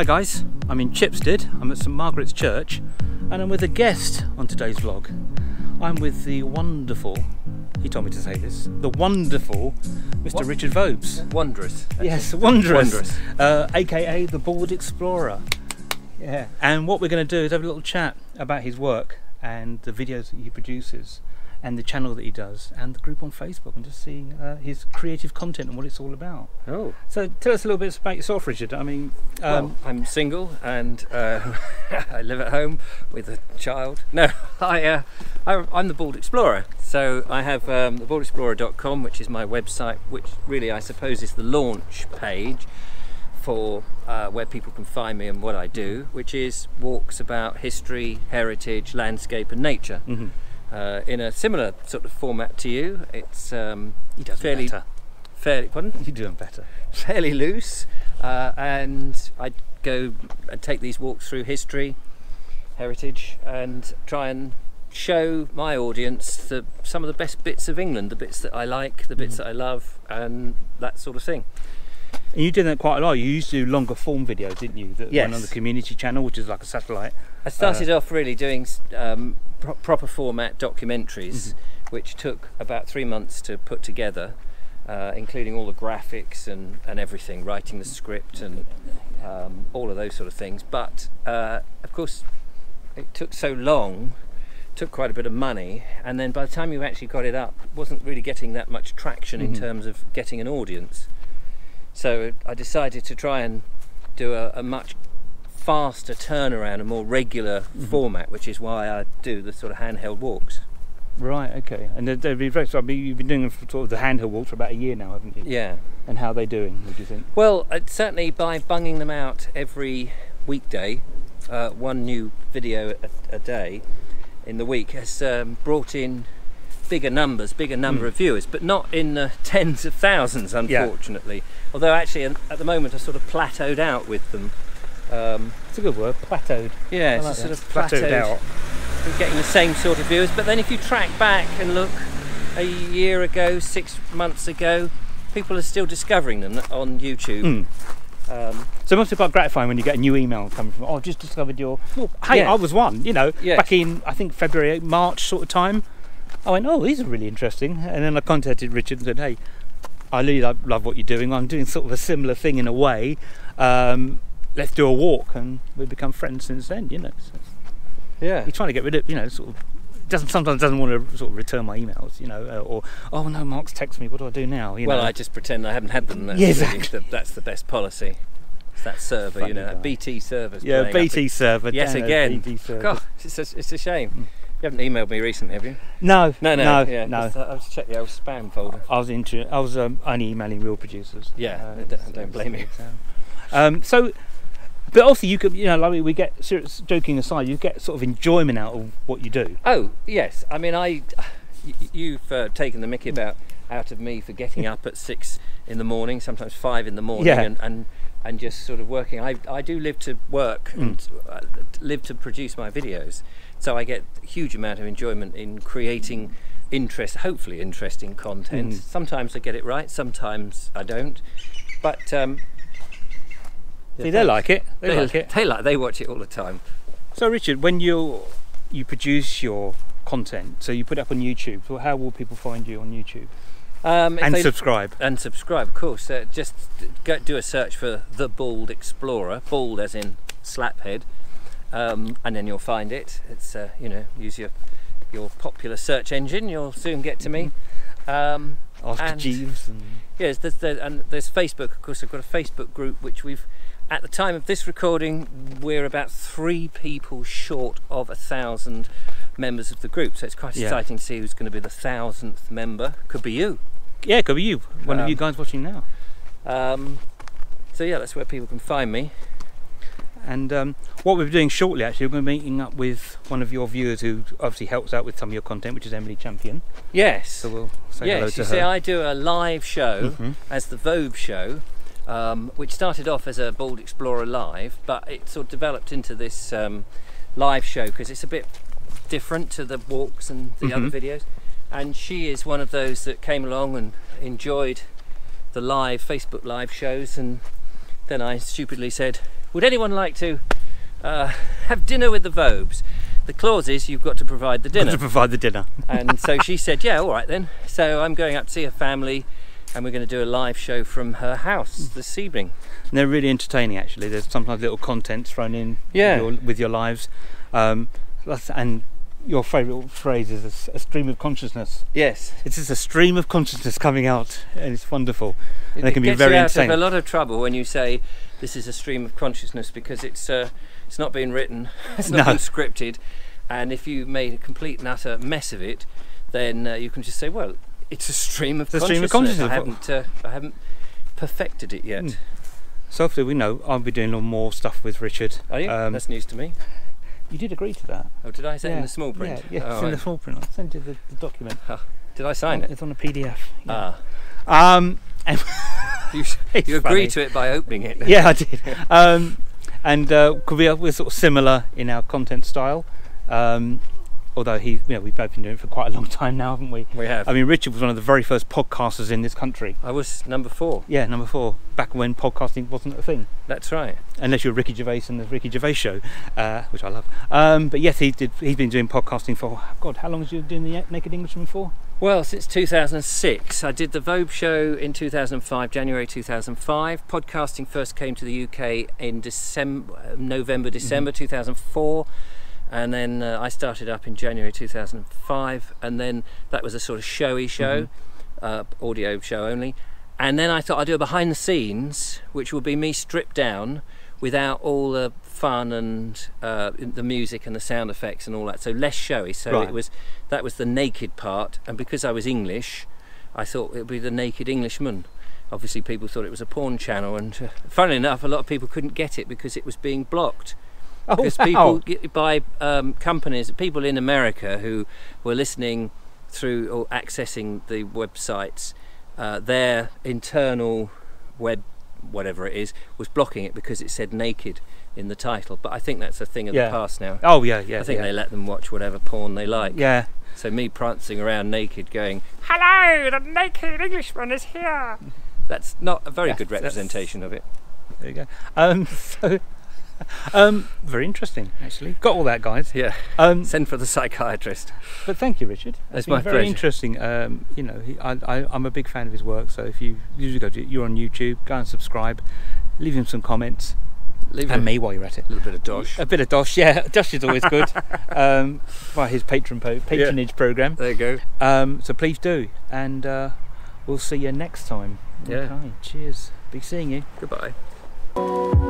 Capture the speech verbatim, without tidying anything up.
Hi guys, I'm in Chipstead, I'm at Saint Margaret's Church, and I'm with a guest on today's vlog. I'm with the wonderful, he told me to say this, the wonderful Mister What? Richard Vobes. Wondrous. Yes, wondrous. wondrous. Uh, A K A the Bald Explorer. Yeah. And what we're going to do is have a little chat about his work and the videos that he produces, and the channel that he does, and the group on Facebook, and just seeing uh, his creative content and what it's all about. Oh. So tell us a little bit about yourself, Richard. I mean... Um, well, I'm single and uh, I live at home with a child. No, I, uh, I, I'm the Bald Explorer. So I have um, the bald explorer dot com, which is my website, which really I suppose is the launch page for uh, where people can find me and what I do, which is walks about history, heritage, landscape and nature. Mm-hmm. Uh, in a similar sort of format to you. It's um, you doing fairly, better. fairly. Pardon? You're doing better. Fairly loose, uh, and I go and take these walks through history, heritage, and try and show my audience the, some of the best bits of England, the bits that I like, the bits mm. that I love, and that sort of thing. And you did that quite a lot. You used to do longer form videos, didn't you? That yes. Went on the community channel, which is like a satellite. I started uh, off really doing um, pro proper format documentaries, mm-hmm. which took about three months to put together, uh, including all the graphics and, and everything, writing the script and um, all of those sort of things. But uh, of course, it took so long, took quite a bit of money, and then by the time you actually got it up, it wasn't really getting that much traction mm-hmm. in terms of getting an audience. So I decided to try and do a, a much faster turnaround, a more regular mm-hmm. format, which is why I do the sort of handheld walks. Right, okay. And they'd be very, so you've been doing sort of the handheld walks for about a year now, haven't you? Yeah. And how are they doing, what do you think? Well, certainly by bunging them out every weekday, uh, one new video a, a day in the week has um, brought in bigger numbers, bigger number mm. of viewers, but not in the tens of thousands, unfortunately. Yeah. Although actually at the moment I sort of plateaued out with them. Um, it's a good word, plateaued. Yeah, it's like sort of plateaued, plateaued out. We're getting the same sort of viewers, but then if you track back and look a year ago, six months ago, people are still discovering them on YouTube. Mm. Um, so it must be quite gratifying when you get a new email coming from, oh, I've just discovered your, well, hey, yeah. I was one, you know, yeah. back in, I think, February, March sort of time. I went, oh, these are really interesting. And then I contacted Richard and said, hey, I really love, love what you're doing. I'm doing sort of a similar thing in a way. Um, let's do a walk. And we've become friends since then, you know. So yeah. You're trying to get rid of, you know, sort of, doesn't, sometimes doesn't want to sort of return my emails, you know, or, oh, no, Mark's texted me. What do I do now? You well, know. I just pretend I haven't had them. That's, yeah, exactly. the, that's the best policy. It's that server, you know, that B T server's yeah, playing B T up server. Yeah, B T server. Yes, again. B T server. God, it's a, it's a shame. Mm. You haven't emailed me recently, have you? No, no, no, no. Yeah, no. Just, uh, I was checking the old spam folder. I was into, I was um, only emailing real producers. Yeah, uh, don't, don't blame me. Um, so, but also you could, you know, like we get serious, joking aside, you get sort of enjoyment out of what you do. Oh yes, I mean, I, you've uh, taken the mickey about out of me for getting up at six in the morning, sometimes five in the morning, yeah. and. and and just sort of working. I, I do live to work and mm. live to produce my videos, so I get a huge amount of enjoyment in creating interest, hopefully interesting content. Mm. Sometimes I get it right, sometimes I don't, but um, See, yeah, they like it, they, they like it. They, like, they watch it all the time. So Richard, when you you produce your content, so you put it up on YouTube, so how will people find you on YouTube? Um, and they, subscribe. And subscribe, of course. Uh, just go, do a search for The Bald Explorer, bald as in slaphead, um, and then you'll find it. It's, uh, you know, use your your popular search engine, you'll soon get to me. Um, Ask and, Jeeves. And... Yes, there's, there's, and there's Facebook, of course. I've got a Facebook group which we've, at the time of this recording, we're about three people short of a thousand members of the group, so it's quite yeah. exciting to see who's going to be the thousandth member. Could be you. Yeah, it could be you. One um, of you guys watching now. Um, so yeah, that's where people can find me. And um, what we're doing shortly, actually, we're going to be meeting up with one of your viewers who obviously helps out with some of your content, which is Emily Champion. Yes. So we'll say yes, hello to her. Yes, you see, I do a live show mm-hmm. as the Vobe Show, um, which started off as a Bald Explorer Live, but it sort of developed into this um, live show because it's a bit different to the walks and the mm-hmm. other videos. And she is one of those that came along and enjoyed the live Facebook live shows, and then I stupidly said, Would anyone like to uh, have dinner with the Vobes? The clause is you've got to provide the dinner. Got to provide the dinner. And so she said, yeah, all right then. So I'm going up to see her family, and we're going to do a live show from her house this evening. And they're really entertaining, actually. There's sometimes little content thrown in, yeah, with your, with your lives. Um, and your favourite phrase is a, a stream of consciousness. Yes. It's just a stream of consciousness coming out, and it's wonderful. And it, it can be very entertaining. It gets you out of a lot of trouble when you say this is a stream of consciousness, because it's uh, it's not been written, it's not no. been scripted, and if you made a complete and utter mess of it, then uh, you can just say, well, it's a stream of it's consciousness. A stream of consciousness. I haven't, uh, I haven't perfected it yet. Mm. So hopefully we know I'll be doing a lot more stuff with Richard. Are you? Um, That's news to me. You did agree to that. Oh, did I say yeah. in the small print? Yeah, yeah oh, it's right. in the small print. I sent you the, the document. Oh, did I sign it? It's on a P D F. Yeah. Ah. Um, and you you agreed to it by opening it. Yeah, I did. Um, and uh, could we, we're sort of similar in our content style. Um, although he, you know, we've both been doing it for quite a long time now, haven't we? We have. I mean, Richard was one of the very first podcasters in this country. I was number four. Yeah, number four, back when podcasting wasn't a thing. That's right. Unless you're Ricky Gervais and the Ricky Gervais Show, uh, which I love. Um, but yes, he did, he's been doing podcasting for, God, how long have you been doing the Naked Englishman for? Well, since two thousand six. I did the Vobe Show in two thousand five, January two thousand five. Podcasting first came to the U K in December, November, December mm. two thousand four. And then uh, I started up in January two thousand five, and then that was a sort of showy show, mm-hmm. uh, audio show only. And then I thought I'd do a behind the scenes, which would be me stripped down without all the fun and uh, the music and the sound effects and all that, so less showy. So right. it was, that was the naked part, and because I was English, I thought it would be the Naked Englishman. Obviously people thought it was a porn channel, and uh, funnily enough, a lot of people couldn't get it because it was being blocked. Oh, because wow. people, by um, companies, people in America who were listening through or accessing the websites, uh, their internal web, whatever it is, was blocking it because it said naked in the title. But I think that's a thing of yeah. the past now. Oh, yeah, yeah. I think yeah. they let them watch whatever porn they like. Yeah. So me prancing around naked going, hello, the Naked Englishman is here. That's not a very yes, good representation that's... of it. There you go. Um, so... Um, very interesting, actually. Got all that, guys. Yeah. Um, Send for the psychiatrist. But thank you, Richard. It's been my very pleasure. Interesting. Um, you know, he, I, I, I'm a big fan of his work. So if you usually go to, you're on YouTube, go and subscribe, leave him some comments, leave and him me while you're at it. A little bit of dosh. A bit of dosh. Yeah, dosh is always good. um, by his patron po patronage yeah. program. There you go. Um, so please do, and uh, we'll see you next time. Yeah. Okay. Cheers. Be seeing you. Goodbye.